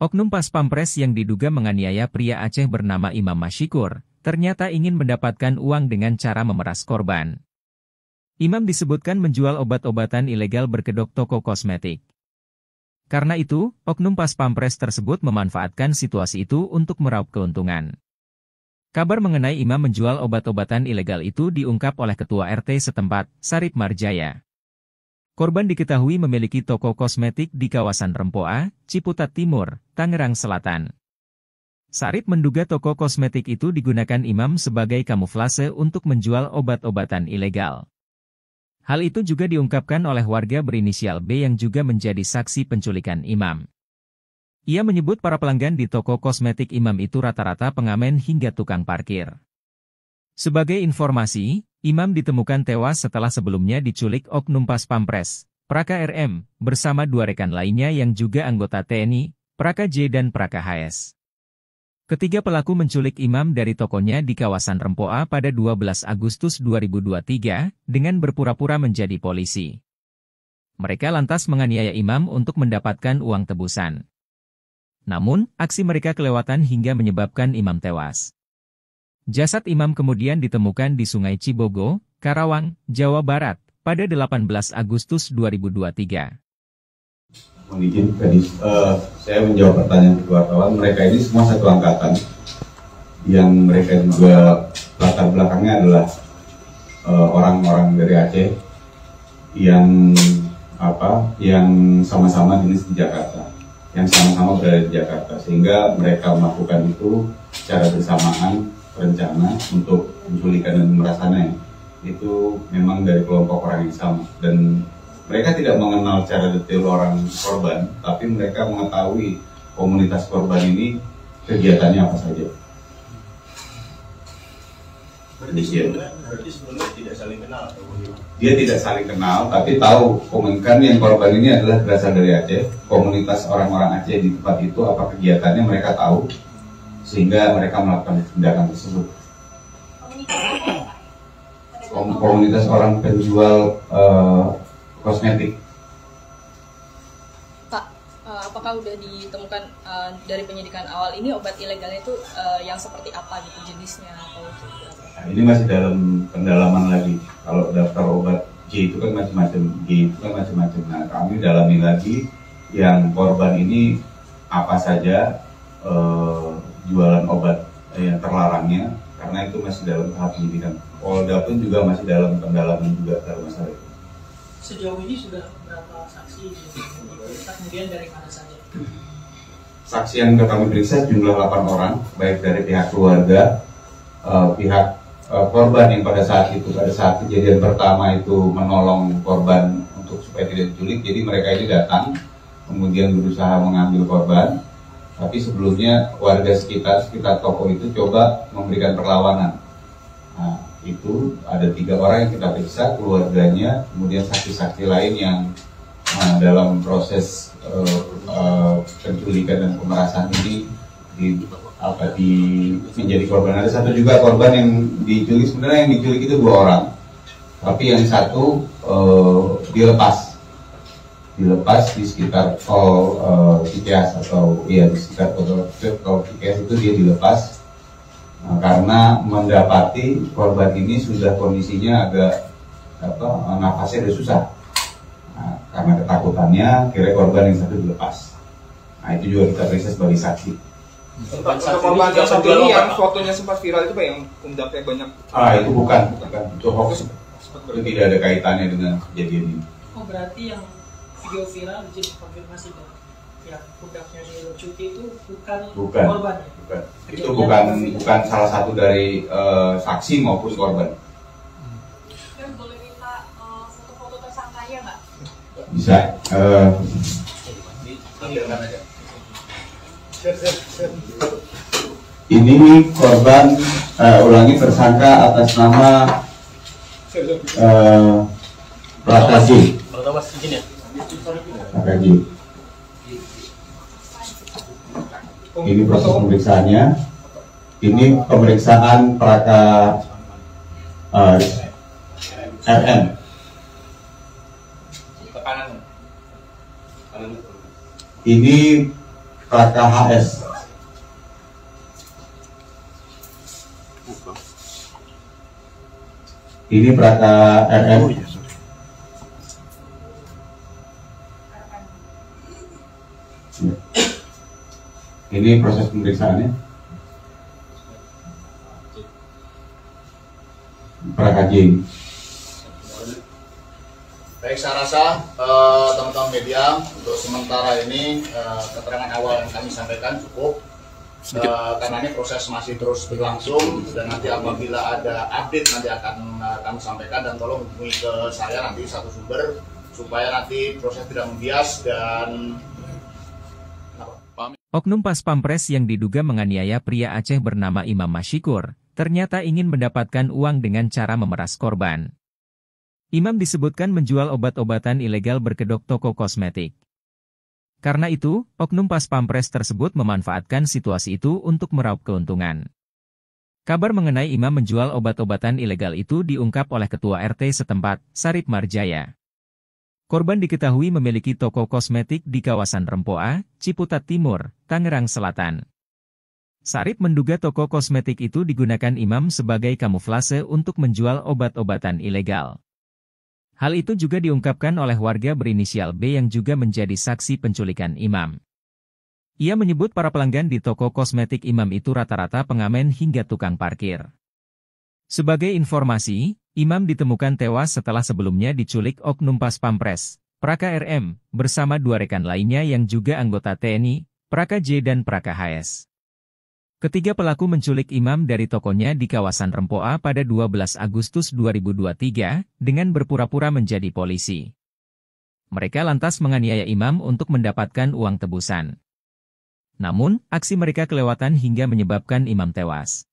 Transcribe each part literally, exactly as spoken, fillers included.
Oknum Paspampres yang diduga menganiaya pria Aceh bernama Imam Masykur, ternyata ingin mendapatkan uang dengan cara memeras korban. Imam disebutkan menjual obat-obatan ilegal berkedok toko kosmetik. Karena itu, oknum Paspampres tersebut memanfaatkan situasi itu untuk meraup keuntungan. Kabar mengenai Imam menjual obat-obatan ilegal itu diungkap oleh Ketua R T setempat, Sarip Marjaya. Korban diketahui memiliki toko kosmetik di kawasan Rempoa, Ciputat Timur, Tangerang Selatan. Sarip menduga toko kosmetik itu digunakan Imam sebagai kamuflase untuk menjual obat-obatan ilegal. Hal itu juga diungkapkan oleh warga berinisial B yang juga menjadi saksi penculikan Imam. Ia menyebut para pelanggan di toko kosmetik Imam itu rata-rata pengamen hingga tukang parkir. Sebagai informasi, Imam ditemukan tewas setelah sebelumnya diculik oknum Paspampres, Praka R M, bersama dua rekan lainnya yang juga anggota T N I, Praka J dan Praka H S. Ketiga pelaku menculik Imam dari tokonya di kawasan Rempoa pada dua belas Agustus dua ribu dua puluh tiga dengan berpura-pura menjadi polisi. Mereka lantas menganiaya Imam untuk mendapatkan uang tebusan. Namun, aksi mereka kelewatan hingga menyebabkan Imam tewas. Jasad Imam kemudian ditemukan di Sungai Cibogo, Karawang, Jawa Barat, pada delapan belas Agustus dua ribu dua puluh tiga. Mohon izin, uh, saya menjawab pertanyaan kedua wartawan. Mereka ini semua satu angkatan, yang mereka juga latar belakangnya adalah orang-orang uh, dari Aceh yang apa, yang sama-sama jenis di Jakarta, yang sama-sama berada di Jakarta, sehingga mereka melakukan itu secara bersamaan. Rencana untuk penculikan dan merasanya itu memang dari kelompok orang yang sama, dan mereka tidak mengenal secara detail orang korban, tapi mereka mengetahui komunitas korban ini kegiatannya apa saja. Berarti sebelumnya tidak saling kenal? Dia tidak saling kenal, tapi tahu komunitas yang korban ini adalah berasal dari Aceh. Komunitas orang-orang Aceh di tempat itu apa kegiatannya mereka tahu, sehingga mereka melakukan tindakan tersebut. Komunitas orang penjual uh, kosmetik. Pak, uh, apakah sudah ditemukan uh, dari penyidikan awal ini obat ilegalnya itu uh, yang seperti apa gitu jenisnya atau? Nah, ini masih dalam pendalaman lagi. Kalau daftar obat J itu kan macam-macam, G itu kan macam-macam. Nah, kami dalami lagi yang korban ini apa saja. Uh, jualan obat yang terlarangnya, karena itu masih dalam tahap penyidikan. Polda pun juga masih dalam pendalaman juga dalam masalah itu. Sejauh ini sudah berapa saksi diperiksa, kemudian dari mana saja? Saksi yang kami periksa jumlah delapan orang, baik dari pihak keluarga, eh, pihak eh, korban yang pada saat itu, pada saat kejadian pertama itu menolong korban untuk supaya tidak diculik, jadi mereka ini datang, kemudian berusaha mengambil korban. Tapi sebelumnya warga sekitar, sekitar toko itu coba memberikan perlawanan. Nah, itu ada tiga orang yang kita periksa, keluarganya, kemudian saksi-saksi lain yang nah, dalam proses uh, uh, penculikan dan pemerasan ini di, apa, di, menjadi korban. Ada satu juga korban yang diculik, sebenarnya yang diculik itu dua orang. Tapi yang satu uh, dilepas. dilepas di sekitar tol Cikias uh, atau ya di sekitar tol Cikias itu dia dilepas, nah, karena mendapati korban ini sudah kondisinya agak apa nafasnya udah susah, nah, karena ketakutannya kira korban yang satu dilepas. Nah itu juga kita periksa sebagai saksi. Korban yang satu ini yang fotonya sempat viral itu pak yang undapnya banyak? Ah itu bukan, bukan itu hoax, itu tidak ada kaitannya dengan kejadian ini. Oh berarti yang video viral jadi konfirmasi bahwa ya budaknya dicuci itu bukan, bukan korban ya? Bukan. Itu bukan video. Bukan salah satu dari uh, saksi maupun korban. Dan boleh minta foto-foto uh, tersangkanya nggak? Bisa. Uh, ini korban uh, ulangi tersangka atas nama uh, Praka J. Praka J. Ini proses pemeriksaannya. Ini pemeriksaan Praka uh, R M. Ini Praka H S. Ini Praka R M. Ini proses pemeriksaannya. Praka J. Baik, saya rasa teman-teman eh, media, untuk sementara ini eh, keterangan awal yang kami sampaikan cukup, eh, karena ini proses masih terus berlangsung, dan nanti apabila ada update nanti akan eh, kami sampaikan, dan tolong hubungi ke saya nanti satu sumber supaya nanti proses tidak membias. Dan oknum Paspampres yang diduga menganiaya pria Aceh bernama Imam Masykur ternyata ingin mendapatkan uang dengan cara memeras korban. Imam disebutkan menjual obat-obatan ilegal berkedok toko kosmetik. Karena itu, oknum Paspampres tersebut memanfaatkan situasi itu untuk meraup keuntungan. Kabar mengenai Imam menjual obat-obatan ilegal itu diungkap oleh Ketua R T setempat, Sarip Marjaya. Korban diketahui memiliki toko kosmetik di kawasan Rempoa, Ciputat Timur, Tangerang Selatan. Sarip menduga toko kosmetik itu digunakan Imam sebagai kamuflase untuk menjual obat-obatan ilegal. Hal itu juga diungkapkan oleh warga berinisial B yang juga menjadi saksi penculikan Imam. Ia menyebut para pelanggan di toko kosmetik Imam itu rata-rata pengamen hingga tukang parkir. Sebagai informasi, Imam ditemukan tewas setelah sebelumnya diculik oknum Paspampres, Praka R M, bersama dua rekan lainnya yang juga anggota T N I, Praka J dan Praka H S. Ketiga pelaku menculik Imam dari tokonya di kawasan Rempoa pada dua belas Agustus dua ribu dua puluh tiga dengan berpura-pura menjadi polisi. Mereka lantas menganiaya Imam untuk mendapatkan uang tebusan. Namun, aksi mereka kelewatan hingga menyebabkan Imam tewas.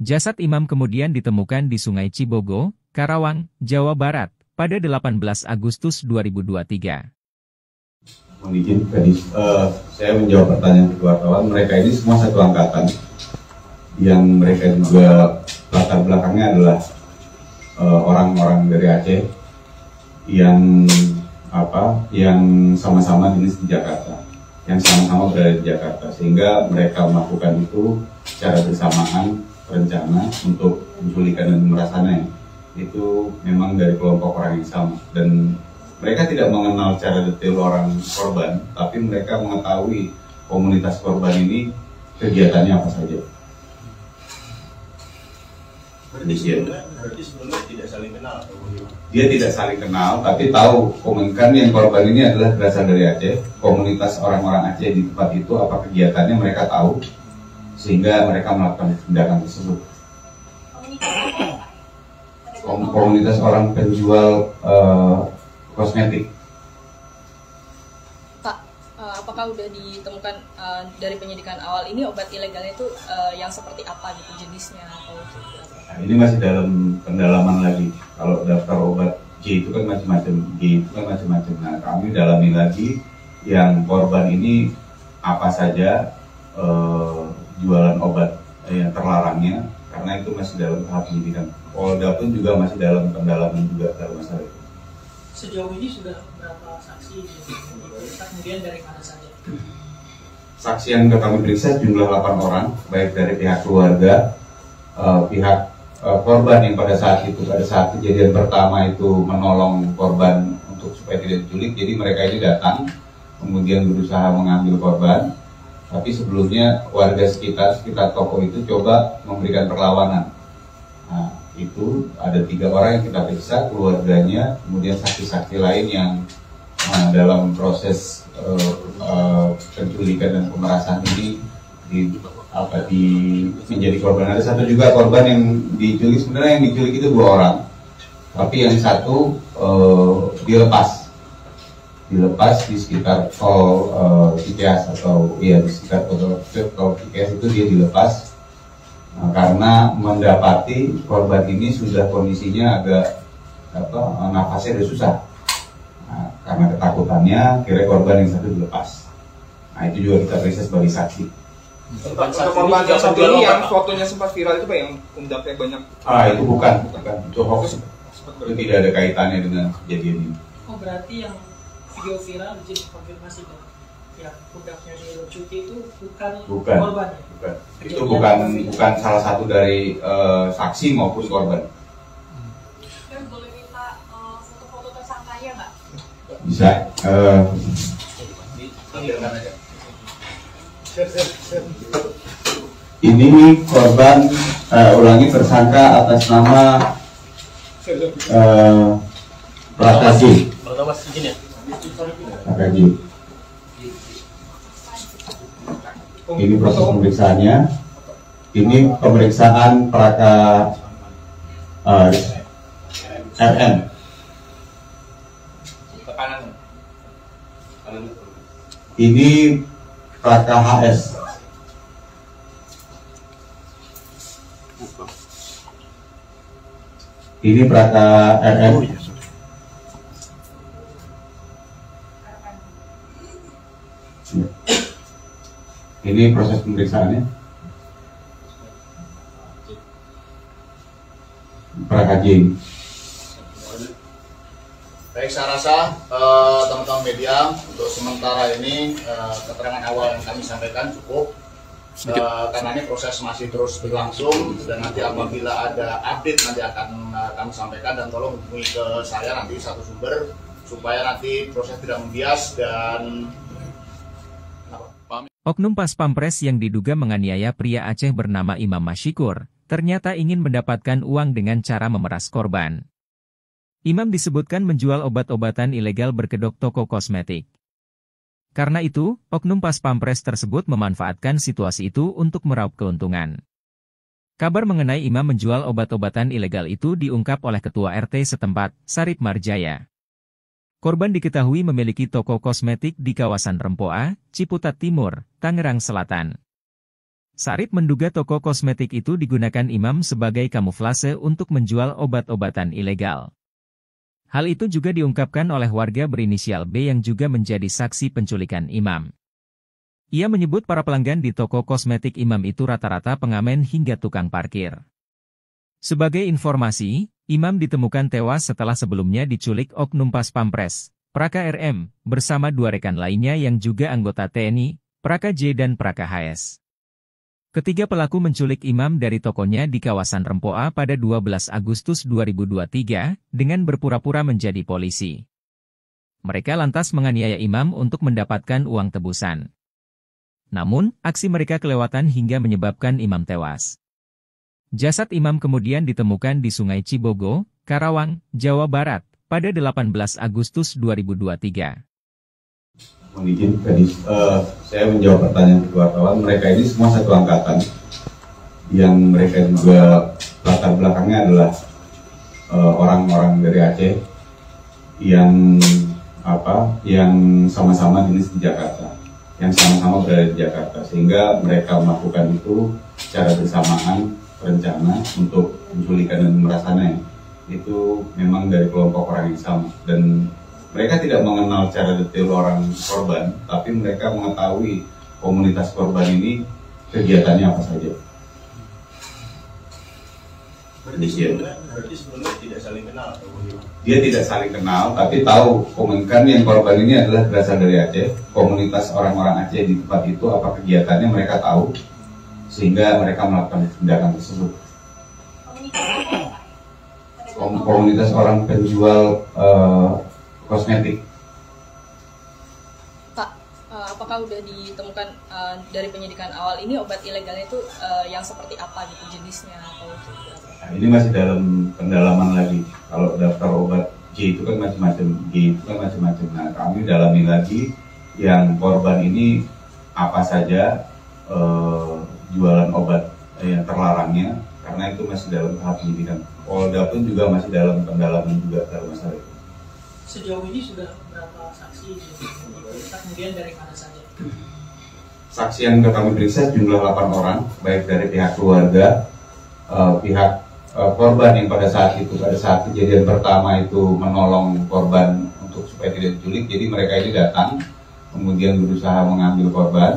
Jasad Imam kemudian ditemukan di Sungai Cibogo, Karawang, Jawa Barat pada delapan belas Agustus dua ribu dua puluh tiga. Mohon izin, uh, saya menjawab pertanyaan wartawan. Mereka ini semua satu angkatan, yang mereka juga latar belakangnya adalah orang-orang uh, dari Aceh yang apa, yang sama-sama jenis di Jakarta, yang sama-sama berada di Jakarta, sehingga mereka melakukan itu secara bersamaan, rencana untuk menculikan dan merasanya itu memang dari kelompok orang yang sama. Dan mereka tidak mengenal secara detail orang korban, tapi mereka mengetahui komunitas korban ini kegiatannya apa saja. Berarti sebenarnya, berarti sebenarnya tidak saling kenal? Dia tidak saling kenal, tapi tahu komunikan yang korban ini adalah berasal dari Aceh. Komunitas orang-orang Aceh di tempat itu apa kegiatannya mereka tahu, sehingga mereka melakukan tindakan tersebut. Komunitas orang penjual uh, kosmetik. Pak, apakah sudah ditemukan uh, dari penyidikan awal ini obat ilegalnya itu uh, yang seperti apa gitu jenisnya atau apa? Nah, ini masih dalam pendalaman lagi. Kalau daftar obat J itu kan macam-macam, J itu kan macam-macam. Nah, kami dalami lagi yang korban ini apa saja uh, jualan obat yang terlarangnya, karena itu masih dalam tahap penyidikan. Polda pun juga masih dalam pendalaman juga dalam masalah itu. Sejauh ini sudah berapa saksi diperiksa, kemudian dari mana saja? Saksi yang kami periksa jumlah delapan orang, baik dari pihak keluarga, eh, pihak eh, korban yang pada saat itu, pada saat kejadian pertama itu menolong korban untuk supaya tidak diculik. Jadi mereka ini datang, kemudian berusaha mengambil korban, tapi sebelumnya warga sekitar, sekitar toko itu coba memberikan perlawanan. Nah, itu ada tiga orang yang kita periksa, keluarganya, kemudian saksi-saksi lain yang uh, dalam proses uh, uh, penculikan dan pemerasan ini di, apa, di, menjadi korban. Ada satu juga korban yang diculik, sebenarnya yang diculik itu dua orang, tapi yang satu uh, dilepas, dilepas di sekitar tol uh, Cikeas atau ya di sekitar tol, tol Cikeas itu dia dilepas. Nah, karena mendapati korban ini sudah kondisinya agak apa, nafasnya sudah susah. Nah, karena ketakutannya, kira korban yang satu dilepas. Nah, itu juga kita periksa sebagai saksi. Korban yang satu ini yang fotonya sempat viral itu pak, yang undaknya banyak. Ah, itu bukan, bukan. Itu hoax. Itu tidak ada kaitannya dengan kejadian ini. Oh, berarti yang video viral jadi konfirmasi kan? ya budaknya dilucuti itu bukan, bukan korban ya? Bukan. Itu bukan bukan salah satu dari uh, saksi maupun korban. Dan boleh minta uh, foto-foto tersangkanya nggak? Bisa. Uh, ini korban uh, ulangi tersangka atas nama uh, Praka J. Praka J. Ini proses pemeriksaannya. Ini pemeriksaan Praka uh, R M. Ini Praka H S. Ini Praka R M. Ini proses pemeriksaannya. Praka J. Baik, saya rasa teman-teman eh, media, untuk sementara ini eh, keterangan awal yang kami sampaikan cukup. Uh, karena ini proses masih terus berlangsung, dan nanti apabila ada update nanti akan uh, kami sampaikan, dan tolong hubungi ke saya nanti satu sumber supaya nanti proses tidak membias. Dan oknum Paspampres yang diduga menganiaya pria Aceh bernama Imam Masykur ternyata ingin mendapatkan uang dengan cara memeras korban. Imam disebutkan menjual obat-obatan ilegal berkedok toko kosmetik. Karena itu, oknum Paspampres tersebut memanfaatkan situasi itu untuk meraup keuntungan. Kabar mengenai Imam menjual obat-obatan ilegal itu diungkap oleh Ketua R T setempat, Sarip Marjaya. Korban diketahui memiliki toko kosmetik di kawasan Rempoa, Ciputat Timur, Tangerang Selatan. Sarip menduga toko kosmetik itu digunakan Imam sebagai kamuflase untuk menjual obat-obatan ilegal. Hal itu juga diungkapkan oleh warga berinisial B yang juga menjadi saksi penculikan Imam. Ia menyebut para pelanggan di toko kosmetik Imam itu rata-rata pengamen hingga tukang parkir. Sebagai informasi, Imam ditemukan tewas setelah sebelumnya diculik oknum Paspampres, Praka R M, bersama dua rekan lainnya yang juga anggota T N I, Praka J dan Praka H S. Ketiga pelaku menculik Imam dari tokonya di kawasan Rempoa pada dua belas Agustus dua ribu dua puluh tiga dengan berpura-pura menjadi polisi. Mereka lantas menganiaya Imam untuk mendapatkan uang tebusan. Namun, aksi mereka kelewatan hingga menyebabkan Imam tewas. Jasad Imam kemudian ditemukan di Sungai Cibogo, Karawang, Jawa Barat pada delapan belas Agustus dua ribu dua puluh tiga. Mungkin tadi uh, saya menjawab pertanyaan kedua kawan. Mereka ini semua satu angkatan, yang mereka juga latar belakangnya adalah orang-orang uh, dari Aceh yang apa, yang sama-sama jenis di Jakarta, yang sama-sama berada di Jakarta, sehingga mereka melakukan itu secara bersamaan, rencana untuk menculikan dan merasanya itu memang dari kelompok orang yang sama. Dan mereka tidak mengenal secara detail orang korban, tapi mereka mengetahui komunitas korban ini kegiatannya apa saja. Berarti sebenarnya, berarti sebenarnya tidak saling kenal atau bagaimana? Dia tidak saling kenal, tapi tahu komunikan yang korban ini adalah berasal dari Aceh. Komunitas orang-orang Aceh di tempat itu apa kegiatannya mereka tahu, sehingga mereka melakukan tindakan tersebut. Komunitas orang penjual uh, kosmetik. Pak, apakah udah ditemukan uh, dari penyidikan awal ini obat ilegalnya itu uh, yang seperti apa gitu jenisnya atau gitu? Nah, ini masih dalam pendalaman lagi. Kalau daftar obat J itu kan macam-macam, G itu kan macam-macam. Nah, kami dalami lagi yang korban ini apa saja uh, jualan obat yang terlarangnya, karena itu masih dalam tahap penyidikan. Polda pun juga masih dalam pendalaman juga dalam masalah itu. Sejauh ini sudah berapa saksi diperiksa, kemudian dari mana saja? Saksi yang kami periksa jumlah delapan orang, baik dari pihak keluarga, eh, pihak eh, korban yang pada saat itu, pada saat kejadian pertama itu menolong korban untuk supaya tidak diculik. Jadi mereka ini datang, kemudian berusaha mengambil korban,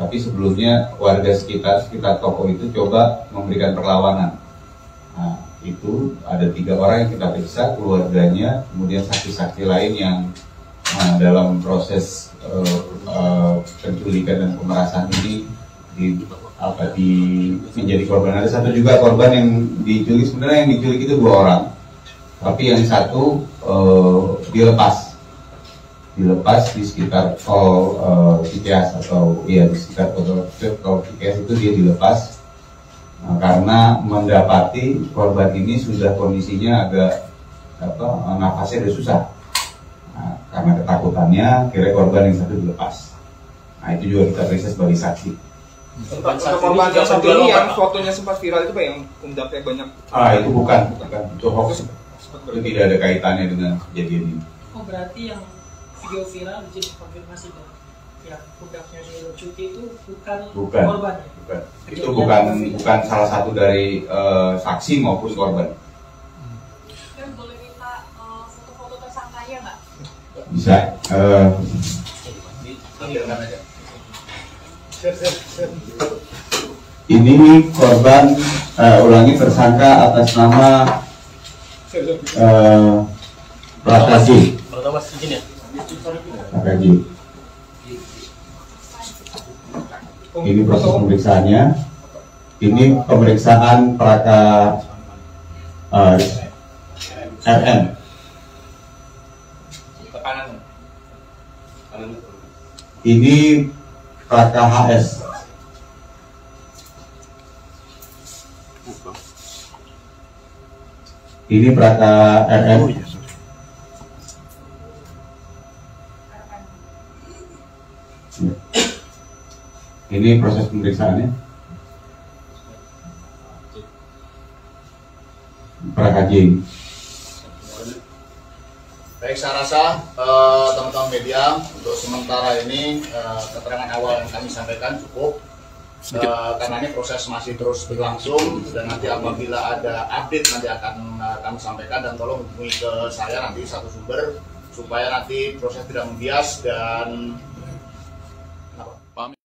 tapi sebelumnya warga sekitar, sekitar toko itu coba memberikan perlawanan. Nah, itu ada tiga orang yang kita periksa, keluarganya, kemudian saksi-saksi lain yang Nah, dalam proses uh, uh, penculikan dan pemerasan ini di, apa, di menjadi korban, ada satu juga korban yang diculik. Sebenarnya yang diculik itu dua orang, tapi yang satu uh, dilepas dilepas di sekitar tol uh, Cikeas, atau ya di sekitar tol Cikeas itu dia dilepas nah, karena mendapati korban ini sudah kondisinya agak apa, nafasnya udah susah. Nah, karena ketakutannya, kira korban yang satu dilepas. Nah, itu juga kita periksa sebagai saksi. Korban yang satu ini yang fotonya sempat viral itu pak, yang undapnya banyak. Ah, itu bukan, bukan. Itu hoax. Itu tidak ada kaitannya dengan kejadian ini. Oh, berarti yang video viral jadi konfirmasi bahwa pihak undapnya dilucuti itu bukan korban. Bukan. Itu bukan, bukan salah satu dari uh, saksi maupun korban. Bisa uh, ini korban uh, ulangi tersangka atas nama uh, Praka J. Praka J. Ini proses pemeriksaannya. Ini pemeriksaan Praka uh, R M. Ini Praka H S. Ini Praka R M. Ini proses pemeriksaannya. Praka J. Baik, saya rasa teman-teman media, untuk sementara ini uh, keterangan awal yang kami sampaikan cukup, uh, karena ini proses masih terus berlangsung, dan nanti apabila ada update nanti akan uh, kami sampaikan, dan tolong hubungi ke saya nanti satu sumber supaya nanti proses tidak membias. Dan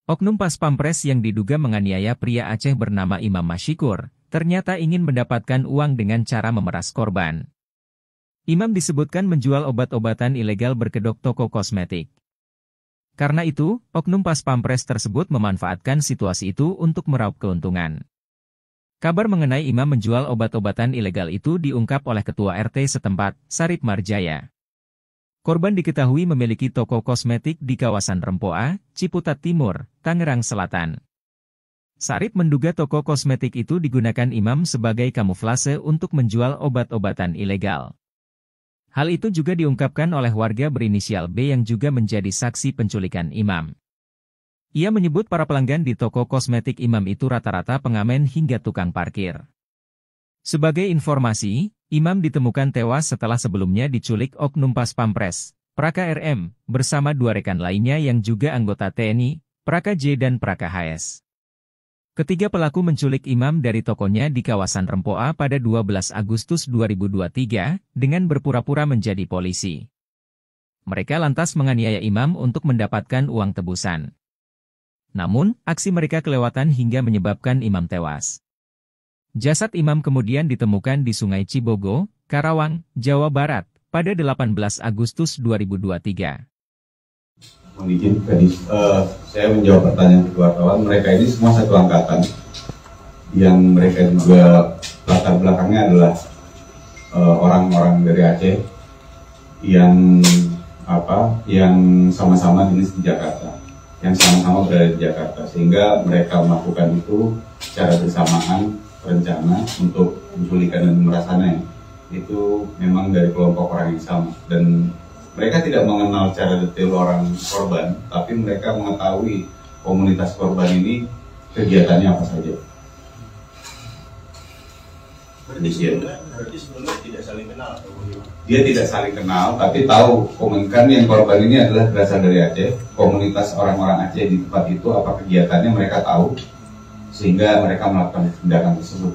oknum Paspampres yang diduga menganiaya pria Aceh bernama Imam Masykur ternyata ingin mendapatkan uang dengan cara memeras korban. Imam disebutkan menjual obat-obatan ilegal berkedok toko kosmetik. Karena itu, oknum Paspampres tersebut memanfaatkan situasi itu untuk meraup keuntungan. Kabar mengenai Imam menjual obat-obatan ilegal itu diungkap oleh Ketua R T setempat, Sarip Marjaya. Korban diketahui memiliki toko kosmetik di kawasan Rempoa, Ciputat Timur, Tangerang Selatan. Sarip menduga toko kosmetik itu digunakan Imam sebagai kamuflase untuk menjual obat-obatan ilegal. Hal itu juga diungkapkan oleh warga berinisial B yang juga menjadi saksi penculikan Imam. Ia menyebut para pelanggan di toko kosmetik Imam itu rata-rata pengamen hingga tukang parkir. Sebagai informasi, Imam ditemukan tewas setelah sebelumnya diculik oknum Paspampres, Praka R M, bersama dua rekan lainnya yang juga anggota T N I, Praka J dan Praka H S. Ketiga pelaku menculik Imam dari tokonya di kawasan Rempoa pada dua belas Agustus dua ribu dua puluh tiga dengan berpura-pura menjadi polisi. Mereka lantas menganiaya Imam untuk mendapatkan uang tebusan. Namun, aksi mereka kelewatan hingga menyebabkan Imam tewas. Jasad Imam kemudian ditemukan di Sungai Cibogo, Karawang, Jawa Barat pada delapan belas Agustus dua ribu dua puluh tiga. Izin tadi uh, saya menjawab pertanyaan kedua kawan. Mereka ini semua satu angkatan, yang mereka juga latar belakangnya adalah orang-orang uh, dari Aceh yang apa, yang sama-sama jenis di Jakarta, yang sama-sama berada di Jakarta, sehingga mereka melakukan itu secara bersamaan, rencana untuk menculikan dan merasanya itu memang dari kelompok orang yang sama. Dan mereka tidak mengenal secara detail orang korban, tapi mereka mengetahui komunitas korban ini kegiatannya apa saja. Berarti sebelumnya, berarti sebelumnya tidak saling kenal atau bagaimana? Dia tidak saling kenal, tapi tahu komunitas yang korban ini adalah berasal dari Aceh. Komunitas orang-orang Aceh di tempat itu apa kegiatannya mereka tahu, sehingga mereka melakukan tindakan tersebut.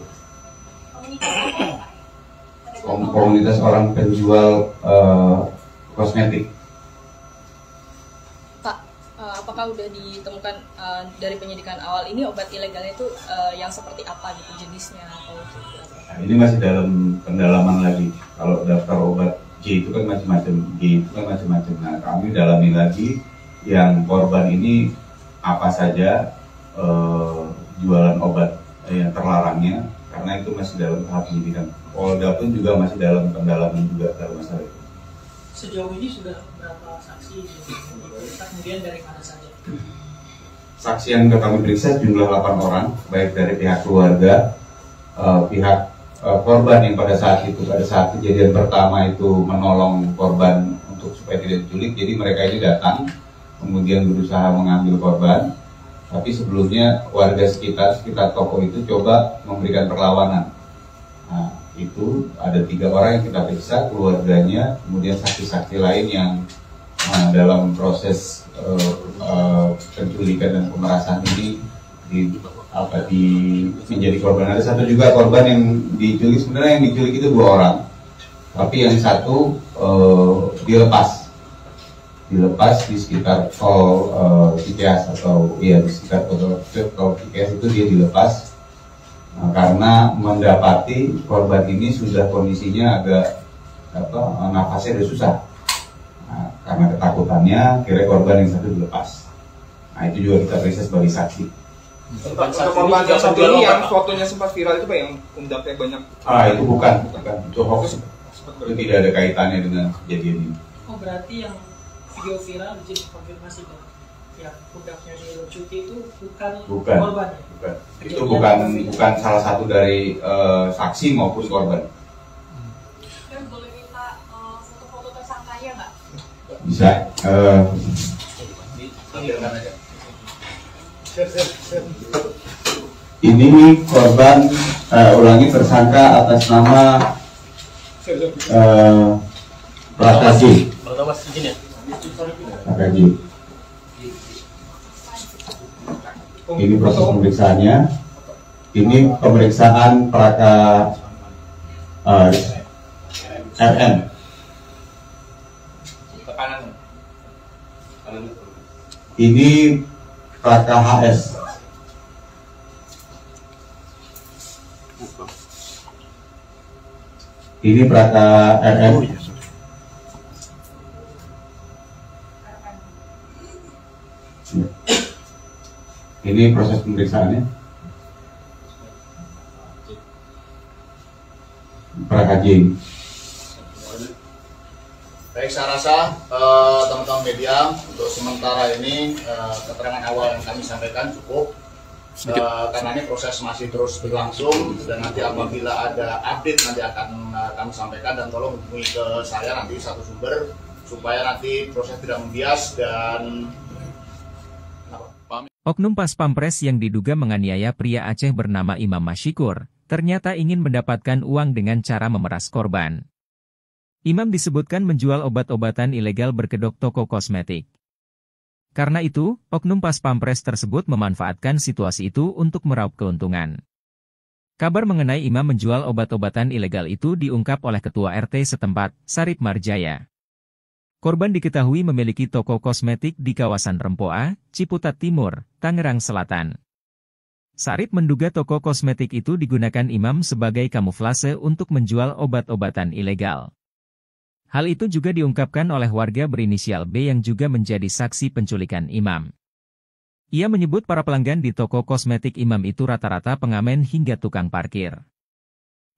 Komunitas orang penjual uh, kosmetik. Pak, apakah udah ditemukan uh, dari penyidikan awal ini obat ilegalnya itu uh, yang seperti apa gitu jenisnya atau? Nah, ini masih dalam pendalaman lagi. Kalau daftar obat J itu kan macam-macam, G itu kan macam-macam. Nah, kami dalami lagi yang korban ini apa saja eh, jualan obat eh, yang terlarangnya, karena itu masih dalam tahap penyidikan. Polda pun juga masih dalam pendalaman juga dalam masalah itu. Sejauh ini sudah berapa saksi diperiksa, kemudian dari mana saja? Saksi yang kami periksa jumlah delapan orang, baik dari pihak keluarga, eh, pihak korban yang pada saat itu, pada saat kejadian pertama itu menolong korban untuk supaya tidak diculik. Jadi mereka ini datang, kemudian berusaha mengambil korban. Tapi sebelumnya warga sekitar, sekitar toko itu coba memberikan perlawanan. Nah, itu ada tiga orang yang kita periksa, keluarganya, kemudian saksi-saksi lain yang nah, dalam proses uh, uh, penculikan dan pemerasan ini di apa di menjadi korban. Ada satu juga korban yang diculik, sebenarnya yang diculik itu dua orang, tapi yang satu uh, dilepas dilepas di sekitar tol uh, Cikias atau ya di sekitar tol tol Cikias itu dia dilepas uh, karena mendapati korban ini sudah kondisinya agak apa uh, nafasnya udah susah. Nah, karena ketakutannya kira korban yang satu dilepas. Nah, itu juga kita periksa sebagai saksi. Korban yang satu ini yang fotonya sempat viral itu Pak, yang undaknya banyak. Ah, itu bukan, bukan. Itu hoax. Itu tidak ada kaitannya dengan kejadian ini. Oh, berarti yang video viral jadi konfirmasi Pak. Ya, undaknya di cuti itu bukan korban. Bukan. Itu bukan bukan salah satu dari uh, saksi maupun korban. Dan boleh minta uh, foto-foto tersangkanya nggak? Bisa. Uh, Ini korban uh, ulangi tersangka atas nama uh, Praka J. Praka J. Ini proses pemeriksaannya. Ini pemeriksaan Praka uh, R M. Ini Praka H S. Ini Praka R M. Ini proses pemeriksaannya. Praka J. Baik, saya rasa teman-teman eh, media untuk sementara ini eh, keterangan awal yang kami sampaikan cukup eh, karena ini proses masih terus berlangsung dan nanti apabila ada update nanti akan eh, kami sampaikan, dan tolong hubungi ke saya nanti satu sumber supaya nanti proses tidak membias. Dan oknum Paspampres yang diduga menganiaya pria Aceh bernama Imam Masykur ternyata ingin mendapatkan uang dengan cara memeras korban. Imam disebutkan menjual obat-obatan ilegal berkedok toko kosmetik. Karena itu, oknum Paspampres tersebut memanfaatkan situasi itu untuk meraup keuntungan. Kabar mengenai Imam menjual obat-obatan ilegal itu diungkap oleh Ketua R T setempat, Sarip Marjaya. Korban diketahui memiliki toko kosmetik di kawasan Rempoa, Ciputat Timur, Tangerang Selatan. Sarip menduga toko kosmetik itu digunakan Imam sebagai kamuflase untuk menjual obat-obatan ilegal. Hal itu juga diungkapkan oleh warga berinisial B yang juga menjadi saksi penculikan Imam. Ia menyebut para pelanggan di toko kosmetik Imam itu rata-rata pengamen hingga tukang parkir.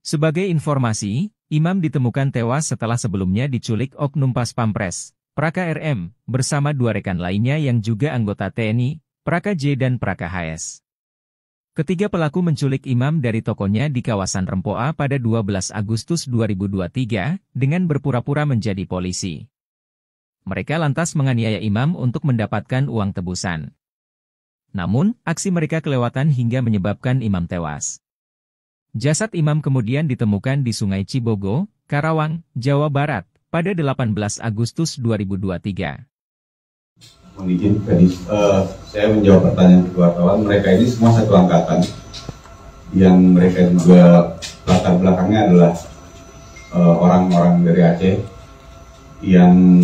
Sebagai informasi, Imam ditemukan tewas setelah sebelumnya diculik oknum Paspampres, Praka R M, bersama dua rekan lainnya yang juga anggota T N I, Praka J dan Praka H S. Ketiga pelaku menculik Imam dari tokonya di kawasan Rempoa pada dua belas Agustus dua ribu dua puluh tiga dengan berpura-pura menjadi polisi. Mereka lantas menganiaya Imam untuk mendapatkan uang tebusan. Namun, aksi mereka kelewatan hingga menyebabkan Imam tewas. Jasad Imam kemudian ditemukan di Sungai Cibogo, Karawang, Jawa Barat pada delapan belas Agustus dua ribu dua puluh tiga. Mohon izin tadi uh, saya menjawab pertanyaan wartawan. Mereka ini semua satu angkatan, yang mereka juga latar belakangnya adalah orang-orang uh, dari Aceh yang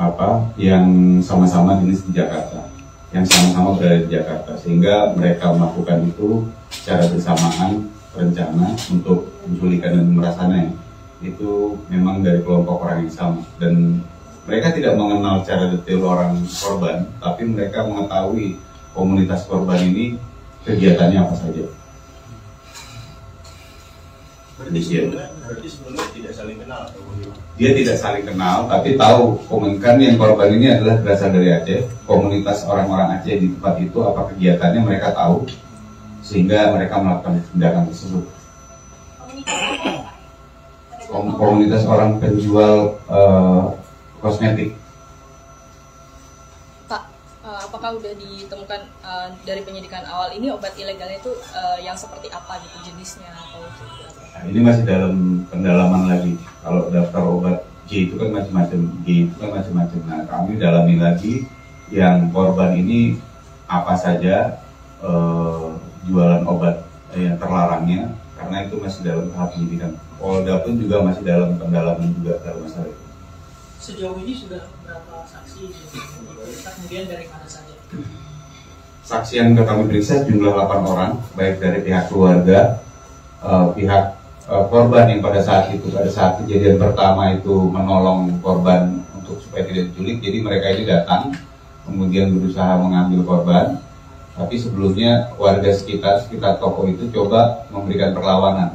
apa yang sama-sama jenis di Jakarta, yang sama-sama berada di Jakarta, sehingga mereka melakukan itu secara bersamaan, rencana untuk penculikan dan merasanya. itu memang dari kelompok orang Islam, dan mereka tidak mengenal secara detail orang korban, tapi mereka mengetahui komunitas korban ini kegiatannya apa saja. Berarti sebelumnya, berarti sebelumnya tidak saling kenal atau bagaimana? Dia tidak saling kenal, tapi tahu komunikan yang korban ini adalah berasal dari Aceh. Komunitas orang-orang Aceh di tempat itu apa kegiatannya mereka tahu, sehingga mereka melakukan tindakan tersebut. Komunitas orang penjual uh, kosmetik. Pak, uh, apakah sudah ditemukan uh, dari penyidikan awal ini obat ilegalnya itu uh, yang seperti apa gitu jenisnya atau? Nah, ini masih dalam pendalaman lagi. Kalau daftar obat J itu kan macam-macam, G itu kan macam-macam. Nah, kami dalami lagi yang korban ini apa saja eh, jualan obat eh, yang terlarangnya, karena itu masih dalam tahap penyidikan. Polda pun juga masih dalam pendalaman juga dalam masalah itu. Sejauh ini sudah berapa saksi yang diperiksa, kemudian dari mana saja? Saksi yang kami periksa jumlah delapan orang, baik dari pihak keluarga, eh, pihak korban yang pada saat itu, pada saat kejadian pertama itu menolong korban untuk supaya tidak diculik. Jadi mereka ini datang, kemudian berusaha mengambil korban, tapi sebelumnya warga sekitar, sekitar toko itu coba memberikan perlawanan.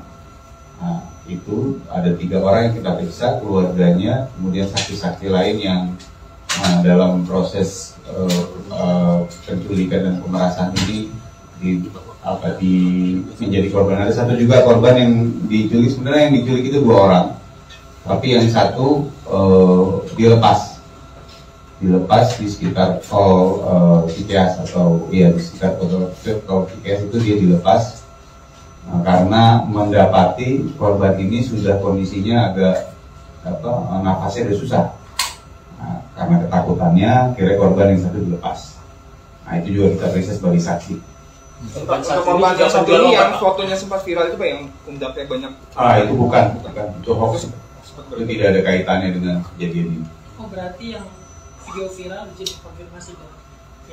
Nah, itu ada tiga orang yang kita periksa, keluarganya, kemudian saksi-saksi lain yang nah, dalam proses uh, uh, penculikan dan pemerasan ini di apa di menjadi korban. Ada satu juga korban yang diculik, sebenarnya yang diculik itu dua orang, tapi yang satu uh, dilepas dilepas di sekitar tol uh, Cikeas, atau ya di sekitar tol tol Cikeas itu dia dilepas nah, karena mendapati korban ini sudah kondisinya agak apa nafasnya udah susah. Nah, karena ketakutannya kira korban yang satu dilepas. Nah, itu juga kita periksa sebagai saksi. Tempat korban yang satu ini yang fotonya sempat viral itu Pak, yang undapnya banyak. Ah, itu bukan, bukan. Itu hoax. Itu tidak ada kaitannya dengan kejadian ini. Oh, berarti yang video viral jadi konfirmasi Pak.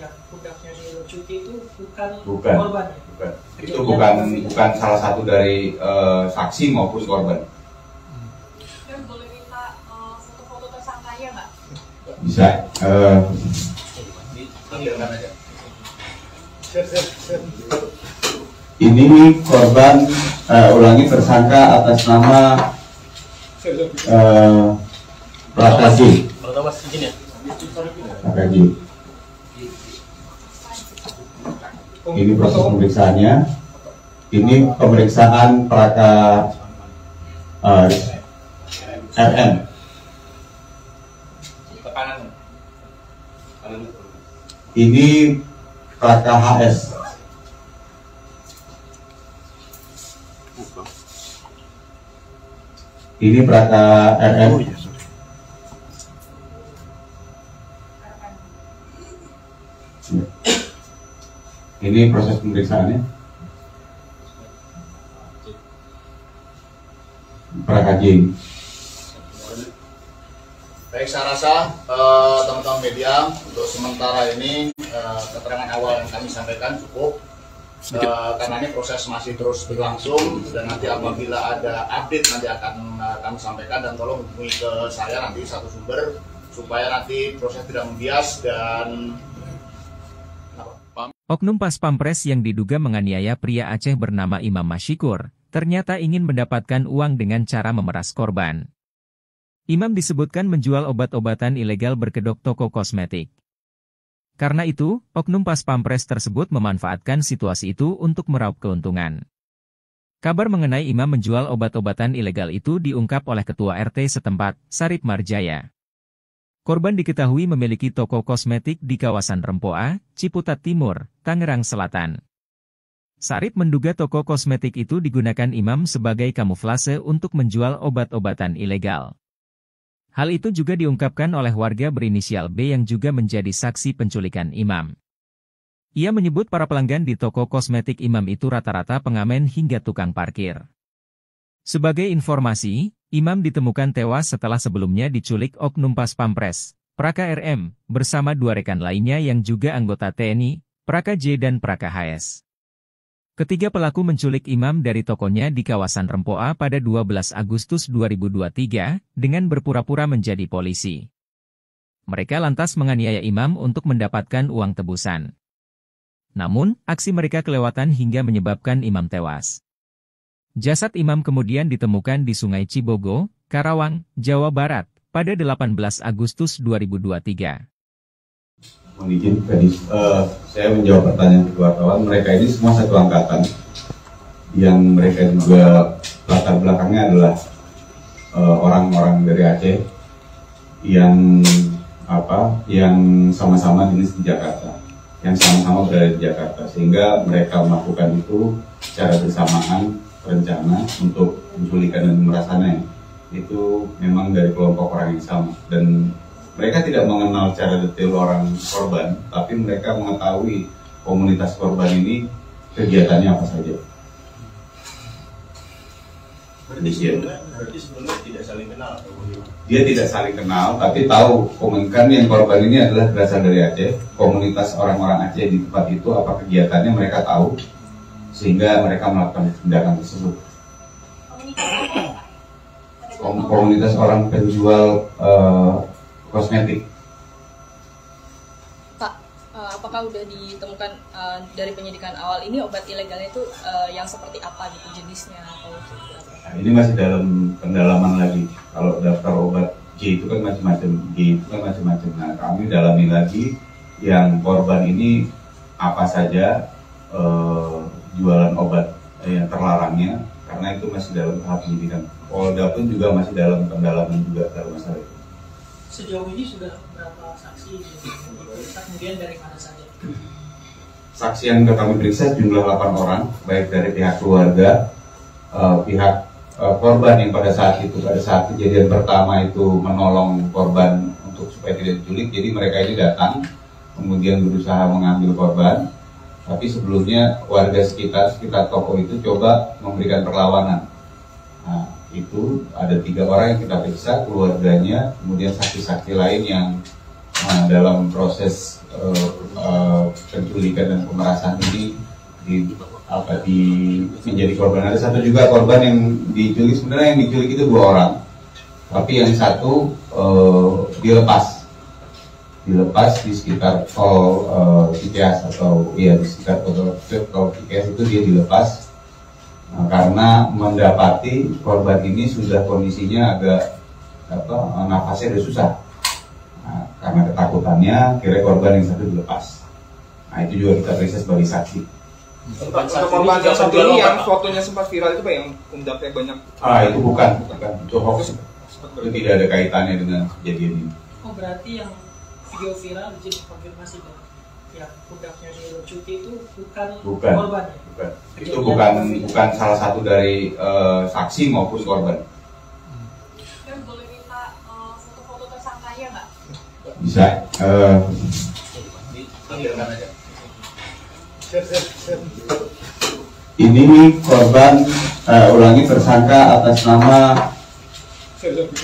Yang undapnya dilucuti itu bukan korban. Bukan. Itu bukan bukan salah satu dari uh, saksi maupun korban. Dan boleh minta uh, foto-foto tersangkanya nggak? Bisa. Uh, Ini korban uh, ulangi tersangka atas nama uh, Praka J. Praka J. Ini proses pemeriksaannya. Ini pemeriksaan Praka uh, R M. Ini Praka H S. Ini Praka R M. Ini proses pemeriksaannya. Praka J. Baik, saya rasa teman-teman eh, media, untuk sementara ini eh, keterangan awal yang kami sampaikan cukup, eh, karena ini proses masih terus berlangsung, dan nanti apabila ada update nanti akan eh, kami sampaikan, dan tolong hubungi ke saya nanti satu sumber supaya nanti proses tidak membias. Dan oknum Paspampres yang diduga menganiaya pria Aceh bernama Imam Masykur ternyata ingin mendapatkan uang dengan cara memeras korban. Imam disebutkan menjual obat-obatan ilegal berkedok toko kosmetik. Karena itu, oknum Paspampres tersebut memanfaatkan situasi itu untuk meraup keuntungan. Kabar mengenai Imam menjual obat-obatan ilegal itu diungkap oleh ketua R T setempat, Sarip Marjaya. Korban diketahui memiliki toko kosmetik di kawasan Rempoa, Ciputat Timur, Tangerang Selatan. Sarip menduga toko kosmetik itu digunakan Imam sebagai kamuflase untuk menjual obat-obatan ilegal. Hal itu juga diungkapkan oleh warga berinisial B yang juga menjadi saksi penculikan Imam. Ia menyebut para pelanggan di toko kosmetik Imam itu rata-rata pengamen hingga tukang parkir. Sebagai informasi, Imam ditemukan tewas setelah sebelumnya diculik oknum Paspampres, Praka R M, bersama dua rekan lainnya yang juga anggota T N I, Praka J dan Praka H S. Ketiga pelaku menculik imam dari tokonya di kawasan Rempoa pada dua belas Agustus dua ribu dua puluh tiga dengan berpura-pura menjadi polisi. Mereka lantas menganiaya imam untuk mendapatkan uang tebusan. Namun, aksi mereka kelewatan hingga menyebabkan imam tewas. Jasad imam kemudian ditemukan di Sungai Cibogo, Karawang, Jawa Barat pada delapan belas Agustus dua ribu dua puluh tiga. Mohon izin, uh, saya menjawab pertanyaan kedua kawan. Mereka ini semua satu angkatan, yang mereka juga latar belakangnya adalah orang-orang uh, dari Aceh yang apa, yang sama-sama jenis di Jakarta, yang sama-sama berada di Jakarta, sehingga mereka melakukan itu secara bersamaan, rencana untuk penculikan dan pemerasannya. Itu memang dari kelompok orang yang sama, dan mereka tidak mengenal secara detail orang korban, tapi mereka mengetahui komunitas korban ini kegiatannya apa saja. Berarti sebelumnya tidak saling kenal? Dia tidak saling kenal, tapi tahu komunikan yang korban ini adalah berasal dari Aceh. Komunitas orang-orang Aceh di tempat itu apa kegiatannya mereka tahu, sehingga mereka melakukan tindakan tersebut. Komunitas orang penjual uh, kosmetik. Pak, uh, apakah sudah ditemukan uh, dari penyidikan awal ini obat ilegalnya itu uh, yang seperti apa gitu jenisnya atau gitu? Nah, ini masih dalam pendalaman lagi. Kalau daftar obat J itu kan macam-macam, G itu kan macam-macam. Nah, kami dalami lagi yang korban ini apa saja uh, jualan obat yang terlarangnya, karena itu masih dalam tahap penyidikan. Polda pun juga masih dalam pendalaman juga dalam masalah itu. Sejauh ini sudah berapa saksi diperiksa, kemudian dari mana saja? Saksi yang kami periksa jumlah delapan orang, baik dari pihak keluarga, eh, pihak eh, korban yang pada saat itu, pada saat kejadian pertama itu menolong korban untuk supaya tidak diculik. Jadi mereka ini datang, kemudian berusaha mengambil korban. Tapi sebelumnya warga sekitar, sekitar toko itu coba memberikan perlawanan. Nah, itu ada tiga orang yang kita periksa, keluarganya, kemudian saksi-saksi lain yang nah, dalam proses uh, uh, penculikan dan pemerasan ini di, apa, di, menjadi korban. Ada satu juga korban yang diculik, sebenarnya yang diculik itu dua orang, tapi yang satu uh, dilepas. dilepas di sekitar tol Cikias uh, atau ya di sekitar tol Cikias itu dia dilepas, nah, karena mendapati korban ini sudah kondisinya agak apa, nafasnya sudah susah, nah, karena ketakutannya kira korban yang satu dilepas. Nah, itu juga kita periksa sebagai saksi. Korban yang satu ini yang fotonya sempat viral itu Pak, yang umdapnya banyak. Ah, itu bukan, bukan. Itu hoax. Itu tidak ada kaitannya dengan kejadian ini. Oh, berarti yang video viral jadi konfirmasi bahwa ya pundaknya dilucuti itu bukan, bukan korban ya? Bukan. Itu bukan bukan salah satu dari uh, saksi maupun korban. Kan hmm. boleh minta uh, foto-foto tersangkanya nggak? Bisa. Uh, ini korban uh, ulangi tersangka atas nama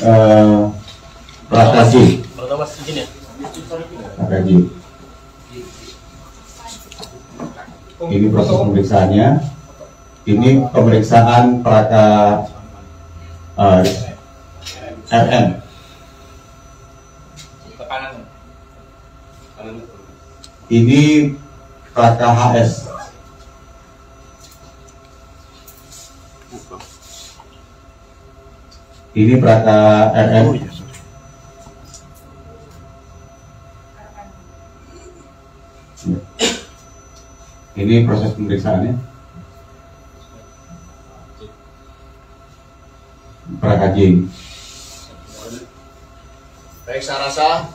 uh, Praka J. Praka J. Ini proses pemeriksaannya. Ini pemeriksaan Praka uh, R M. Ini Praka H S. Ini Praka R M. Ini proses pemeriksaannya. Praka J. Baik, saya rasa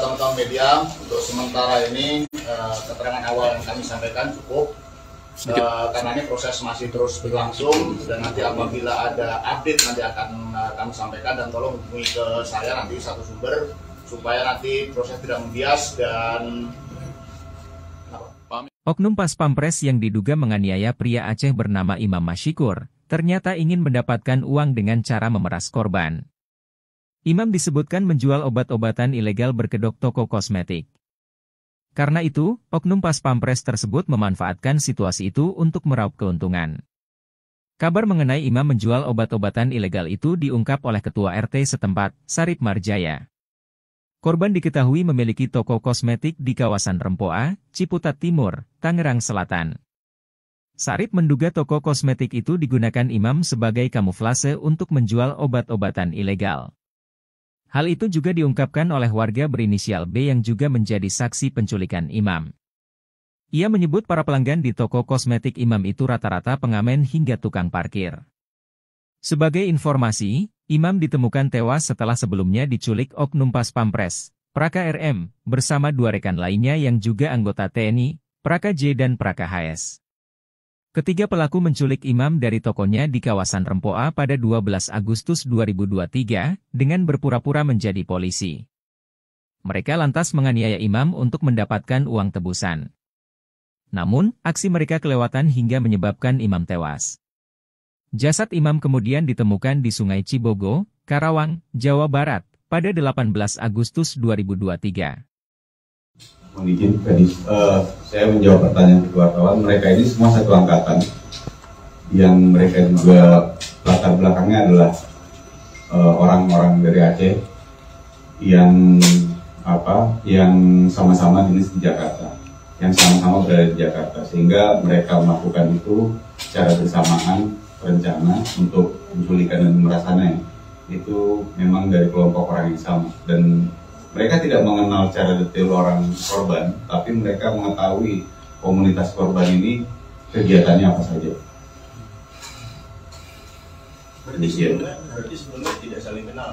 teman-teman eh, media, untuk sementara ini eh, keterangan awal yang kami sampaikan cukup, eh, karena ini proses masih terus berlangsung, dan nanti apabila ada update nanti akan eh, kami sampaikan, dan tolong hubungi ke saya nanti satu sumber supaya nanti proses tidak membias. Dan oknum Paspampres yang diduga menganiaya pria Aceh bernama Imam Masykur, ternyata ingin mendapatkan uang dengan cara memeras korban. Imam disebutkan menjual obat-obatan ilegal berkedok toko kosmetik. Karena itu, oknum Paspampres tersebut memanfaatkan situasi itu untuk meraup keuntungan. Kabar mengenai imam menjual obat-obatan ilegal itu diungkap oleh ketua R T setempat, Sarip Marjaya. Korban diketahui memiliki toko kosmetik di kawasan Rempoa, Ciputat Timur, Tangerang Selatan. Sarip menduga toko kosmetik itu digunakan imam sebagai kamuflase untuk menjual obat-obatan ilegal. Hal itu juga diungkapkan oleh warga berinisial B yang juga menjadi saksi penculikan imam. Ia menyebut para pelanggan di toko kosmetik imam itu rata-rata pengamen hingga tukang parkir. Sebagai informasi, imam ditemukan tewas setelah sebelumnya diculik oknum Paspampres, Praka R M, bersama dua rekan lainnya yang juga anggota T N I, Praka J dan Praka H S. Ketiga pelaku menculik imam dari tokonya di kawasan Rempoa pada dua belas Agustus dua ribu dua puluh tiga dengan berpura-pura menjadi polisi. Mereka lantas menganiaya imam untuk mendapatkan uang tebusan. Namun, aksi mereka kelewatan hingga menyebabkan imam tewas. Jasad imam kemudian ditemukan di Sungai Cibogo, Karawang, Jawa Barat pada delapan belas Agustus dua ribu dua puluh tiga. Mungkin uh, saya menjawab pertanyaan kedua kawan. Mereka ini semua satu angkatan, yang mereka juga latar belakangnya adalah orang-orang uh, dari Aceh yang apa, yang sama-sama jenis di Jakarta, yang sama-sama berada di Jakarta, sehingga mereka melakukan itu secara bersamaan, rencana untuk penculikan dan pemerasannya itu memang dari kelompok orang yang sama. Dan mereka tidak mengenal secara detail orang korban, tapi mereka mengetahui komunitas korban ini kegiatannya apa saja. Berarti sebenarnya, berarti sebenarnya tidak saling kenal?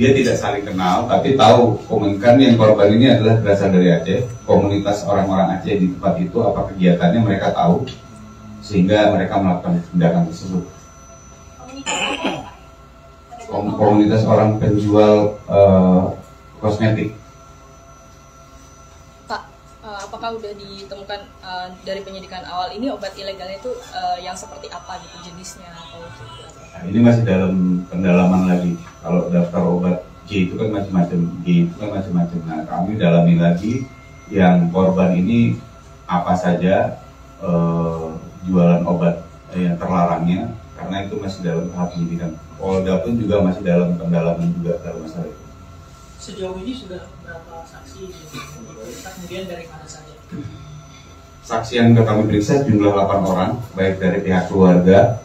Dia tidak saling kenal, tapi tahu komunikan yang korban ini adalah berasal dari Aceh. Komunitas orang-orang Aceh di tempat itu apa kegiatannya mereka tahu, sehingga mereka melakukan tindakan tersebut. Komunitas orang penjual uh, kosmetik. Pak, apakah udah ditemukan uh, dari penyidikan awal ini obat ilegalnya itu uh, yang seperti apa gitu jenisnya atau apa? Nah, ini masih dalam pendalaman lagi. Kalau daftar obat J itu kan macam-macam, G itu kan macam-macam. Nah, kami dalami lagi yang korban ini apa saja uh, jualan obat yang terlarangnya, karena itu masih dalam tahap penyidikan. Polda pun juga masih dalam pendalaman juga dalam masalah itu. Sejauh ini sudah berapa saksi diperiksa, kemudian dari mana saja? Saksi yang kami periksa jumlah delapan orang, baik dari pihak keluarga,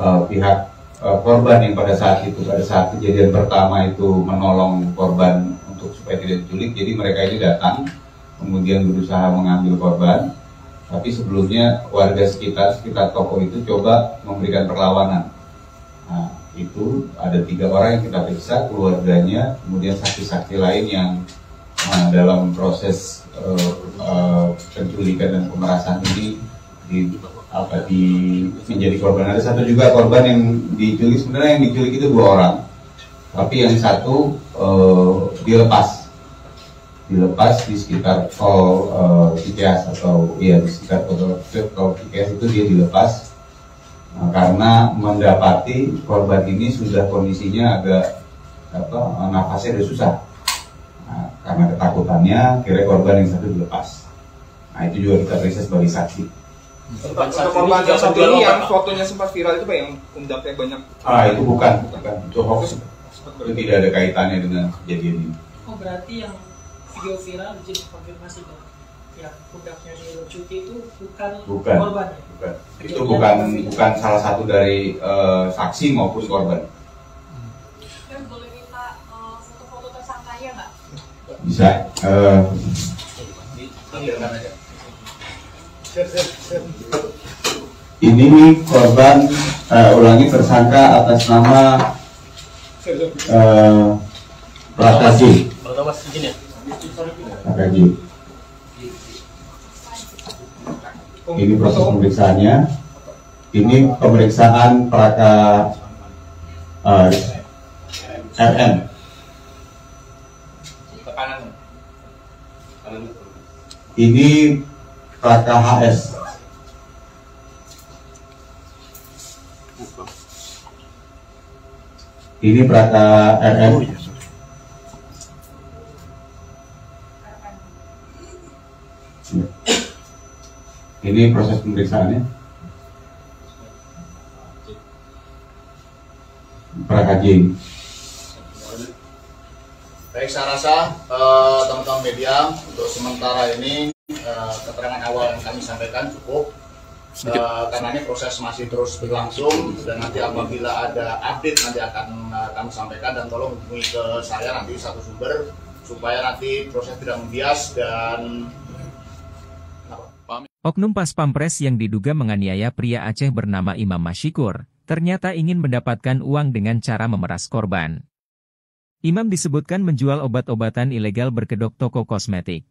eh, pihak eh, korban yang pada saat itu, pada saat kejadian pertama itu menolong korban untuk supaya tidak diculik. Jadi mereka ini datang, kemudian berusaha mengambil korban, tapi sebelumnya warga sekitar, sekitar toko itu coba memberikan perlawanan. Nah, itu ada tiga orang yang kita periksa, keluarganya, kemudian saksi-saksi lain yang nah, dalam proses uh, uh, penculikan dan pemerasan ini di, apa, di, menjadi korban. Ada satu juga korban yang diculik, sebenarnya yang diculik itu dua orang, tapi yang satu uh, dilepas dilepas di sekitar tol uh, Cikias, atau ya di sekitar tol, tol Cikias itu dia dilepas. Nah, karena mendapati korban ini sudah kondisinya agak apa, nafasnya sudah susah. Nah, karena ketakutannya, kira korban yang satu dilepas. Nah, itu juga kita periksa sebagai saksi. Korban yang satu ini yang fotonya sempat viral itu, Pak, yang undaknya banyak. Ah, itu bukan, bukan. Itu hoax. Itu tidak ada kaitannya dengan kejadian ini. Oh, berarti yang video viral jadi konfirmasi, Pak? Ya, pundaknya dilucuti itu bukan, bukan korban ya? Bukan. Itu bukan, bukan salah satu dari uh, saksi maupun korban. Dan boleh minta uh, foto-foto tersangkanya nggak? Bisa. Uh, ini korban uh, ulangi tersangka atas nama uh, Praka J. Praka J. Ini proses pemeriksaannya. Ini pemeriksaan Praka uh, R M. Ini Praka H S. Ini Praka R M. Ini proses pemeriksaannya Praka J. Baik, saya rasa teman-teman eh, media, untuk sementara ini eh, keterangan awal yang kami sampaikan cukup, eh, karena ini proses masih terus berlangsung, dan nanti apabila ada update nanti akan eh, kami sampaikan, dan tolong hubungi ke saya nanti satu sumber supaya nanti proses tidak membias. Dan oknum Paspampres yang diduga menganiaya pria Aceh bernama Imam Masykur, ternyata ingin mendapatkan uang dengan cara memeras korban. Imam disebutkan menjual obat-obatan ilegal berkedok toko kosmetik.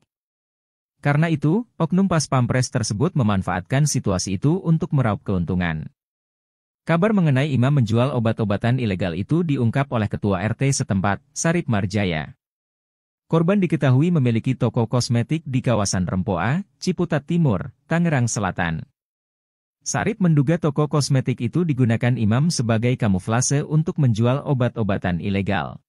Karena itu, oknum Paspampres tersebut memanfaatkan situasi itu untuk meraup keuntungan. Kabar mengenai Imam menjual obat-obatan ilegal itu diungkap oleh Ketua R T setempat, Sarip Marjaya. Korban diketahui memiliki toko kosmetik di kawasan Rempoa, Ciputat Timur, Tangerang Selatan. Sarip menduga toko kosmetik itu digunakan Imam sebagai kamuflase untuk menjual obat-obatan ilegal.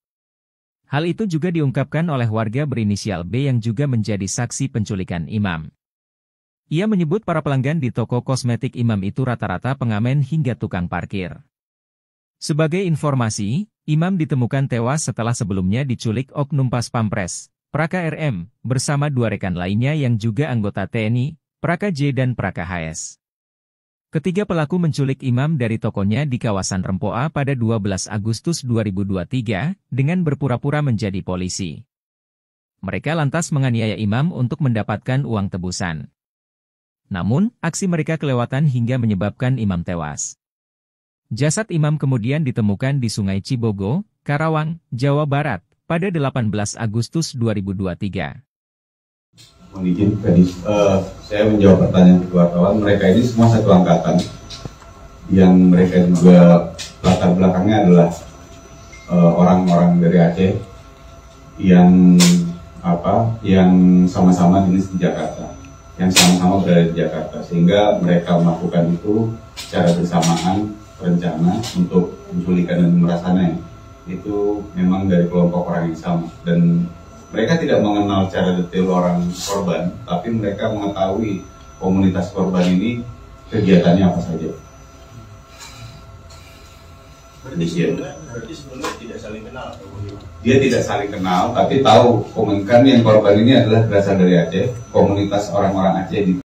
Hal itu juga diungkapkan oleh warga berinisial B yang juga menjadi saksi penculikan Imam. Ia menyebut para pelanggan di toko kosmetik Imam itu rata-rata pengamen hingga tukang parkir. Sebagai informasi, Imam ditemukan tewas setelah sebelumnya diculik oknum Paspampres, Praka R M, bersama dua rekan lainnya yang juga anggota T N I, Praka J dan Praka H S. Ketiga pelaku menculik Imam dari tokonya di kawasan Rempoa pada dua belas Agustus dua ribu dua puluh tiga dengan berpura-pura menjadi polisi. Mereka lantas menganiaya Imam untuk mendapatkan uang tebusan. Namun, aksi mereka kelewatan hingga menyebabkan Imam tewas. Jasad Imam kemudian ditemukan di Sungai Cibogo, Karawang, Jawa Barat, pada delapan belas Agustus dua ribu dua puluh tiga. Mohon izin, gadis. Uh, saya menjawab pertanyaan kedua kawan. Mereka ini semua satu angkatan, yang mereka juga latar belakangnya adalah orang-orang uh, dari Aceh yang apa, yang sama-sama jenis di Jakarta, yang sama-sama berada di Jakarta, sehingga mereka melakukan itu secara bersamaan. Rencana untuk penculikan dan merasanya itu memang dari kelompok orang yang sama, dan mereka tidak mengenal secara detail orang korban, tapi mereka mengetahui komunitas korban ini kegiatannya apa saja. Berarti sebenarnya, berarti sebenarnya tidak saling kenal atau bagaimana? Dia tidak saling kenal, tapi tahu komunikan yang korban ini adalah berasal dari Aceh, komunitas orang-orang Aceh di